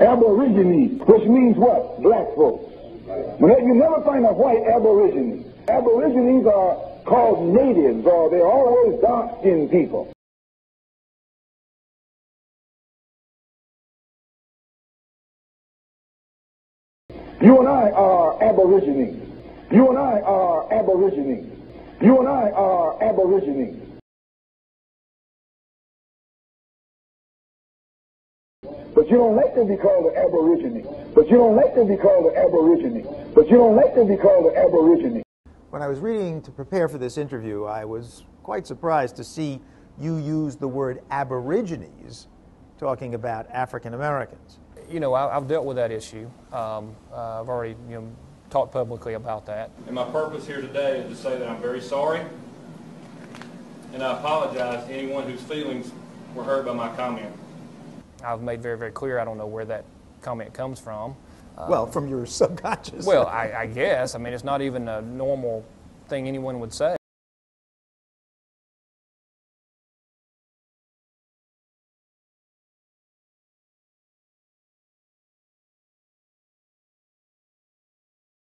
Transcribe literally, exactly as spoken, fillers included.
Aborigines, which means what? Black folks. You never find a white aborigine. Aborigines are called natives, or they're always dark-skinned people. You and I are aborigines. You and I are aborigines. You and I are aborigines. But you don't like to be called an aborigine. But you don't like to be called an aborigine. But you don't like to be called an aborigine. When I was reading to prepare for this interview, I was quite surprised to see you use the word aborigines talking about African Americans. You know, I, I've dealt with that issue. Um, uh, I've already you know, talked publicly about that. And my purpose here today is to say that I'm very sorry, and I apologize to anyone whose feelings were hurt by my comment. I've made very, very clear I don't know where that comment comes from. Um, well, from your subconscious. Well, I, I guess. I mean, it's not even a normal thing anyone would say.